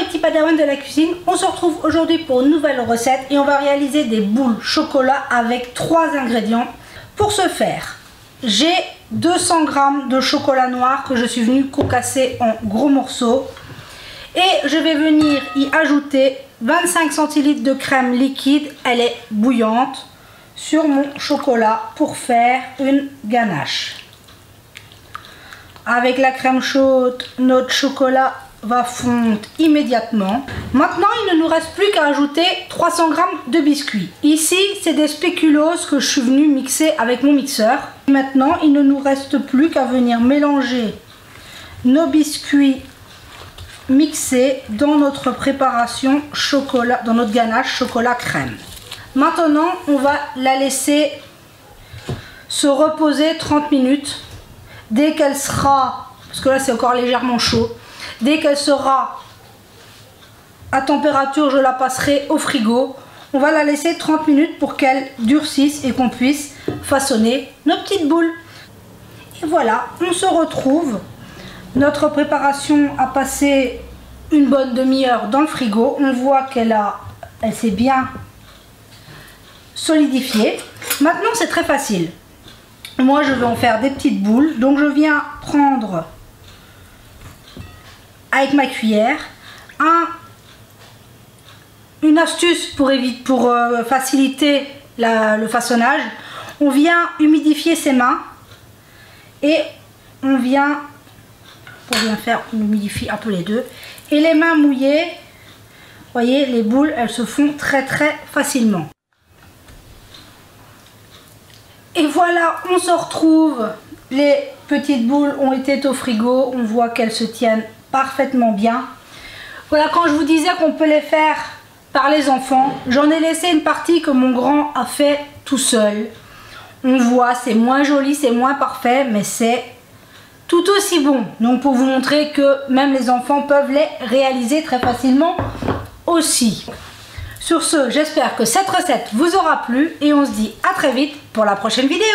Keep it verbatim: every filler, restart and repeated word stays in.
mes petits padawans de la cuisine, on se retrouve aujourd'hui pour une nouvelle recette et on va réaliser des boules chocolat avec trois ingrédients. Pour ce faire, j'ai deux cents grammes de chocolat noir que je suis venue cocasser en gros morceaux et je vais venir y ajouter vingt-cinq centilitres de crème liquide, elle est bouillante, sur mon chocolat pour faire une ganache. Avec la crème chaude, notre chocolat va fondre immédiatement. Maintenant, il ne nous reste plus qu'à ajouter trois cents grammes de biscuits. Ici, c'est des spéculoos que je suis venue mixer avec mon mixeur. Maintenant, il ne nous reste plus qu'à venir mélanger nos biscuits mixés dans notre préparation chocolat, dans notre ganache chocolat crème. Maintenant, on va la laisser se reposer trente minutes. Dès qu'elle sera, parce que là c'est encore légèrement chaud, dès qu'elle sera à température, je la passerai au frigo. On va la laisser trente minutes pour qu'elle durcisse et qu'on puisse façonner nos petites boules. Et voilà, on se retrouve. Notre préparation a passé une bonne demi-heure dans le frigo. On voit qu'elle a, elle s'est bien solidifiée. Maintenant, c'est très facile. Moi, je vais en faire des petites boules. Donc, je viens prendre avec ma cuillère un, une astuce pour, éviter, pour euh, faciliter la, le façonnage. On vient humidifier ses mains et on vient, pour bien faire, on humidifie un peu les deux. Et les mains mouillées, vous voyez, les boules, elles se font très très facilement. Et voilà, on se retrouve. Les petites boules ont été au frigo. On voit qu'elles se tiennent parfaitement bien. Voilà, quand je vous disais qu'on peut les faire par les enfants, j'en ai laissé une partie que mon grand a fait tout seul. On voit, c'est moins joli, c'est moins parfait, mais c'est tout aussi bon. Donc pour vous montrer que même les enfants peuvent les réaliser très facilement aussi. Sur ce, j'espère que cette recette vous aura plu et on se dit à très vite pour la prochaine vidéo.